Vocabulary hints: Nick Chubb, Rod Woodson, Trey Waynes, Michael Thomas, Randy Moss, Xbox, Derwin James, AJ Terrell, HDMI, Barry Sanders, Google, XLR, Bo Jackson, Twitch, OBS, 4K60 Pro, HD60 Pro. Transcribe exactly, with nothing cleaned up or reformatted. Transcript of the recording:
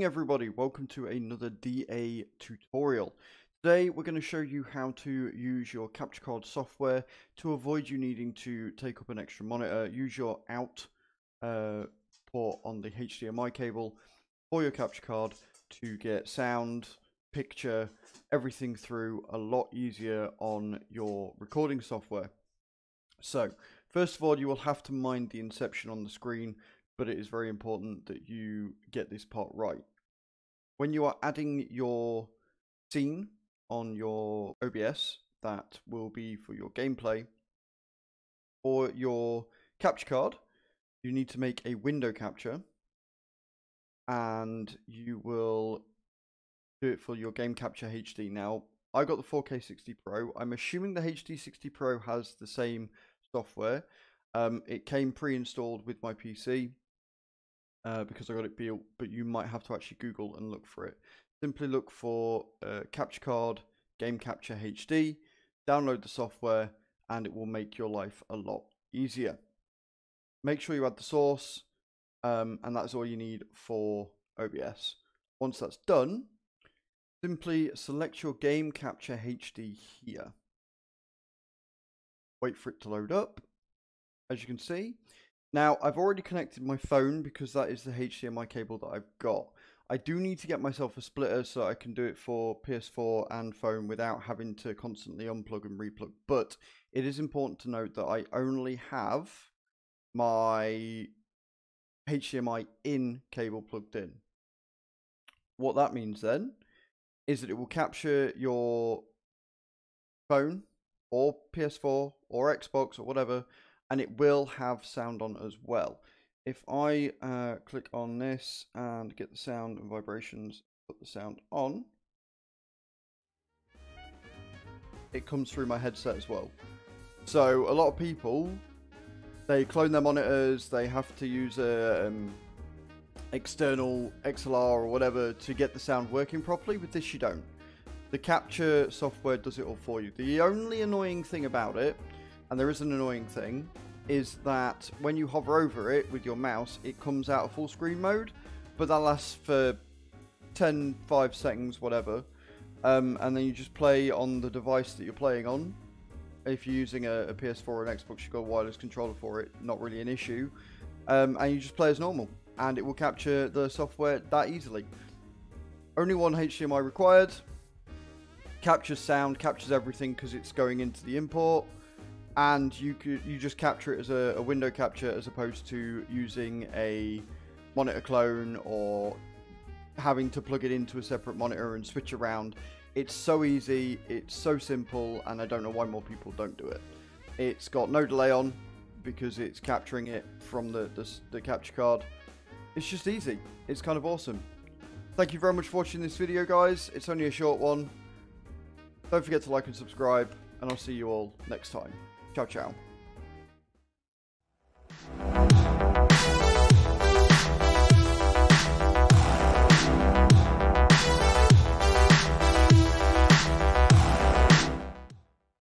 Morning everybody, welcome to another D A tutorial. Today we're going to show you how to use your capture card software to avoid you needing to take up an extra monitor. Use your out uh, port on the H D M I cable for your capture card to get sound, picture, everything through a lot easier on your recording software. So first of all, you will have to mind the inception on the screen, but it is very important that you get this part right. When you are adding your scene on your O B S, that will be for your gameplay, or your capture card, you need to make a window capture, and you will do it for your Game Capture H D. Now, I got the four K sixty Pro. I'm assuming the H D sixty Pro has the same software. Um, it came pre-installed with my P C. Uh, because I got it built, but you might have to actually Google and look for it. Simply look for uh, capture card, Game Capture H D, download the software, and it will make your life a lot easier. Make sure you add the source, um, and that's all you need for O B S. Once that's done, simply select your Game Capture H D here. Wait for it to load up, as you can see. Now, I've already connected my phone because that is the H D M I cable that I've got. I do need to get myself a splitter so I can do it for P S four and phone without having to constantly unplug and replug. But it is important to note that I only have my H D M I in cable plugged in. What that means then is that it will capture your phone or P S four or Xbox or whatever, and it will have sound on as well. If I uh, click on this and get the sound and vibrations, put the sound on, it comes through my headset as well. So a lot of people, they clone their monitors, they have to use a um, external X L R or whatever to get the sound working properly. With this you don't. The capture software does it all for you. The only annoying thing about it, and there is an annoying thing, is that when you hover over it with your mouse, it comes out of full screen mode, but that lasts for ten, five seconds, whatever. Um, and then you just play on the device that you're playing on. If you're using a, a P S four or an Xbox, you've got a wireless controller for it, not really an issue. Um, and you just play as normal, and it will capture the software that easily. Only one H D M I required. Captures sound, captures everything because it's going into the import. And you could you just capture it as a, a window capture as opposed to using a monitor clone or having to plug it into a separate monitor and switch around. It's so easy, it's so simple, and I don't know why more people don't do it. It's got no delay on because it's capturing it from the, the, the capture card. It's just easy. It's kind of awesome. Thank you very much for watching this video, guys. It's only a short one. Don't forget to like and subscribe, and I'll see you all next time. Ciao, ciao.